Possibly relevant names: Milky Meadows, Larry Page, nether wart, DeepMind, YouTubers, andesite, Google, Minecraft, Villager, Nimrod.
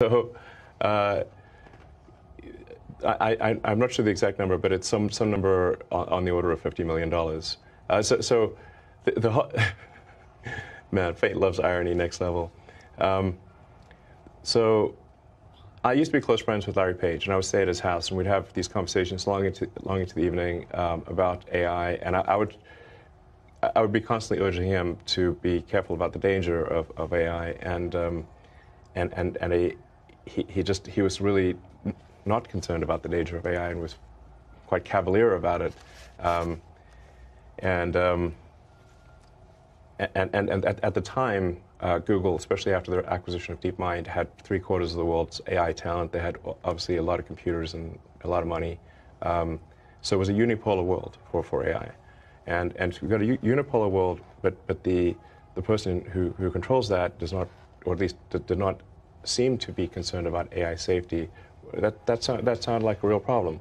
So I'm not sure the exact number, but it's some number on the order of $50 million. Man, fate loves irony, next level. So I used to be close friends with Larry Page, and I would stay at his house, and we'd have these conversations long into the evening about AI, and I would be constantly urging him to be careful about the danger of AI, and he was really not concerned about the danger of AI and was quite cavalier about it, and at the time, Google, especially after their acquisition of DeepMind, had 3/4 of the world's AI talent. They had obviously a lot of computers and a lot of money, so it was a unipolar world for AI, and we've got a unipolar world, but the person who controls that does not, or at least did not seem to be concerned about AI safety. That sounded like a real problem.